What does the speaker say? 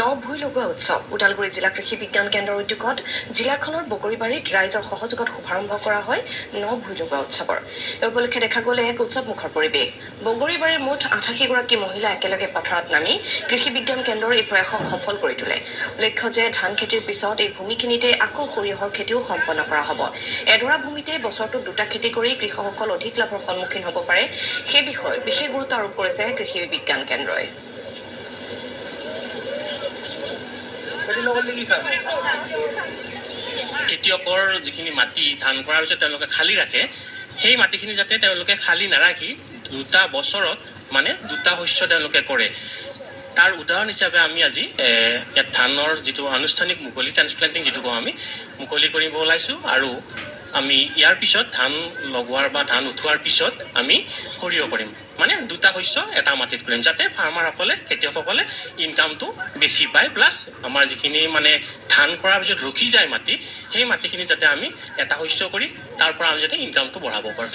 নভৈ লগোৱা উৎসৱ উদালগুৰি জিলা কৃষি বিজ্ঞান কেন্দ্ৰৰ উদ্যোগত জিলাখনৰ বগৰীবাৰীত ৰাইজৰ সহযোগত শুভাৰম্ভ কৰা হয় নভৈ লগোৱা উৎসৱৰ। এই উপলক্ষে দেখা গ'ল এক উৎসৱমুখৰ পৰিৱেশ। বগৰীবাৰীৰ মুঠ ৮৮গৰাকী মহিলা একেলগে পথাৰত নামি কৃষি বিজ্ঞান কেন্দ্ৰৰ এই প্ৰয়াসক সফল কৰি তোলে। উল্লেখ্য যে ধান খেতিৰ পিছত এই ভূমিখিনিতে আকৌ সৰিয়হৰ খেতিও সম্পন্ন কৰা হ'ব। এডৰা ভূমিতে বছৰটোত দুটা খেতি কৰি কৃষকসকল অধিক লাভৰ সন্মুখীন হ'ব পাৰে সেই বিষয়ে বিশেষ গুৰুত্ব আৰোপ কৰিছে কৃষি বিজ্ঞান কেন্দ্ৰই। খেতিয়কৰ যিখিনি মাটি ধান কৰাৰ পিছত তেওঁলোকে খালী ৰাখে, সেই মাটিখিনি যাতে তেওঁলোকে খালী নাৰাখি দুটা বছৰত মানে দুটা শস্য তেওঁলোকে কৰে। তাৰ উদাহৰণ হিচাপে আমি আজি ইয়াত ধানৰ যিটো আনুষ্ঠানিক মুকলি ট্ৰান্সপ্লেণ্টিং যিটো কওঁ আমি মুকলি কৰিব ওলাইছোঁ। আৰু আমি ইয়াৰ পিছত ধান লগোৱাৰ বা ধান উঠোৱাৰ পিছত আমি সৰিয়হ কৰিম, মানে দুটা শস্য এটা মাটিত কৰিম, যাতে ফাৰ্মাৰসকলে খেতিয়কসকলে ইনকামটো বেছি পায়, প্লাছ আমাৰ যিখিনি মানে ধান কৰাৰ পিছত ৰখি যায় মাটি, সেই মাটিখিনি যাতে আমি এটা শস্য কৰি তাৰ পৰা আমি যাতে ইনকামটো বঢ়াব পাৰোঁ।